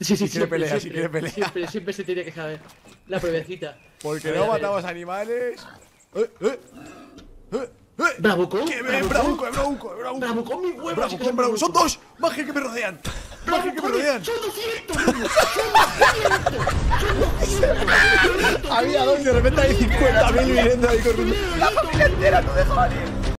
Sí, siempre pelea. Siempre se tiene que saber la prevencita. Porque no matamos animales. ¡Bravucón! ¡Bravucón, mi huevo! ¡Bravucón, Bravucón! ¡Son dos! ¡Magia que me rodean! ¡Magia que me rodean! ¡Son 200! ¡Había dos y de repente hay 50.000 viviendo ahí corriendo! ¡La familia entera no dejaba ir!